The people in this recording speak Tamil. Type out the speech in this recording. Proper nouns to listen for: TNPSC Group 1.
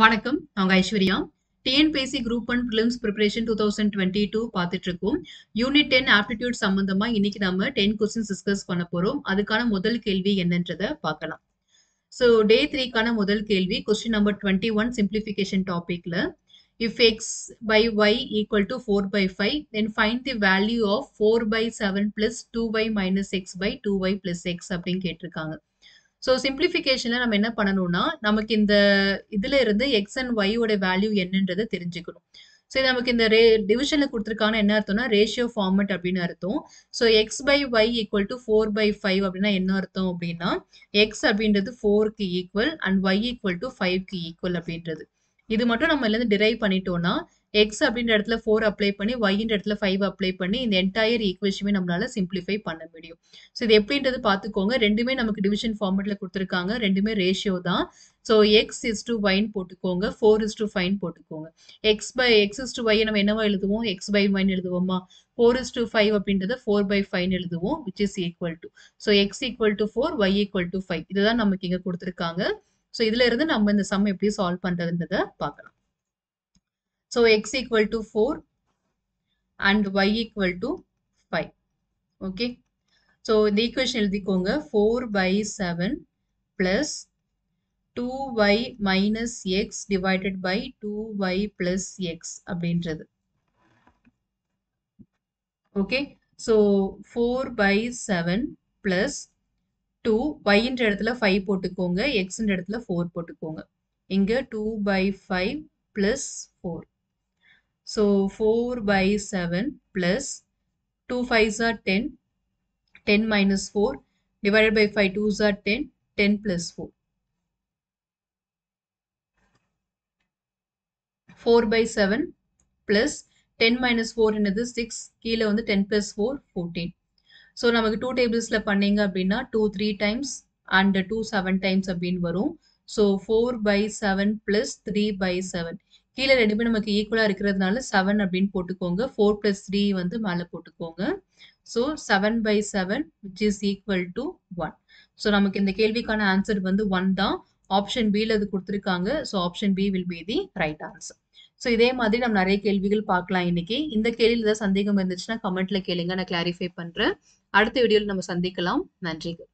வணக்கம், நாங்க Aishwarya. TNPSC Group 1 Prelims Preparation 2022 பார்த்துட்டு இருக்கோம். Unit 10 aptitude சம்பந்தமா இன்னைக்கு நாம 10 questions discuss பண்ண போறோம். அதுக்கான முதல் கேள்வி என்னன்றதை பார்க்கலாம். So day 3 கான முதல் கேள்வி question number 21 simplification topicல if x by y equal to 4 by 5 then find the value of 4 by 7 plus 2y minus x by 2y plus x அப்படிங்க கேட்டிருக்காங்க. So simplificationல நம்ம என்ன பண்ணணும்னா நமக்கு இந்த இதுல இருந்து x and y ஓட வேல்யூ என்னன்றது தெரிஞ்சுக்கணும். சோ நமக்கு இந்த டிவிஷன்ல கொடுத்திருக்கான என்ன அர்த்தம்னா ரேஷியோ ஃபார்மட் அப்படின்னு அர்த்தம். So x by y equal to 4 by 5 அப்படினா என்ன அர்த்தம் அப்படின்னா x அப்படின்றது 4 க்கு equal and y equal to 5 க்கு ஈக்குவல் அப்படின்றது. இது மட்டும் நம்ம எல்லாம் டிரைவ் பண்ணிட்டோம்னா x அப்படின்ற இடத்துல 4 அப்ளை பண்ணி y ன்ற இடத்துல 5 அப்ளை பண்ணி இந்த என்டையர் ஈக்குவேஷனே நம்மளால சிம்பிளிஃபை பண்ண முடியும். சோ இது எப்படின்றது பாத்துக்கோங்க. ரெண்டுமே நமக்கு டிவிஷன் ஃபார்மட்ல கொடுத்திருக்காங்க, ரெண்டுமே ரேஷியோ தான். So x is to y ன்னு போட்டுக்கோங்க, 4 is to 5 ன்னு போட்டுக்கோங்க. x is to y நம்ம என்னவா எழுதுவோம், x by y ன்னு எழுதுவோமா? 4 is to 5 அப்படின்றது 4 by 5 ன்னு எழுதுவோம், which is equal to. So x equal to 4, y equal to 5. இதுதான் நமக்கு இங்க கொடுத்திருக்காங்க. சோ இதுல இருந்து நம்ம இந்த சம் எப்படி சால்வ் பண்றதுன்றத பார்க்கலாம். So x equal to 4 and y equal to 5. Okay, so இந்த ஈக்குவேஷன் எழுதிக்கோங்க. 4 by 7 plus 2y minus x divided by 2y plus x அப்படின்றது. ஓகே, சோ 4 by 7 plus 2 y-ன்ற இடத்துல 5 போட்டுக்கோங்க, x-ன்ற இடத்துல 4 போட்டுக்கோங்க. இங்க 2 by 5 plus 4. So 4 by 7 plus 2 5s are 10. 10 minus 4 divided by 5 2s are 10. 10 plus 4. 4 by 7 plus 10 minus 4 என்னது 6. கீழே வந்து 10 plus 4 14. So நமக்கு 2 tablesல பண்ணீங்க அப்படின்னா 2 3 times and 2 7 times அப்படின் வரும். So 4 by 7 plus 3 by 7. கீழே ரெண்டுமே நமக்கு ஈக்குவலா இருக்கிறதுனால 7 அப்படின் போட்டுக்கோங்க. 4 plus 3 வந்து மேல போட்டுக்கோங்க. So 7 by 7 which is equal to 1. So நமக்கு இந்த கேள்விக்கான ஆன்சர் வந்து 1 தான். ஆப்ஷன் B ல அது கொடுத்திருக்காங்க. So option B will be the right answer. So இதே மாதிரி நம்ம நிறைய கேள்விகள் பார்க்கலாம் இன்னைக்கு. இந்த கேள்வியில் ஏதாவது சந்தேகம் இருந்துச்சுன்னா கமெண்ட்ல கேளுங்க, நான் கிளாரிஃபை பண்றேன். அடுத்த வீடியோவில் நம்ம சந்திக்கலாம். நன்றிகள்.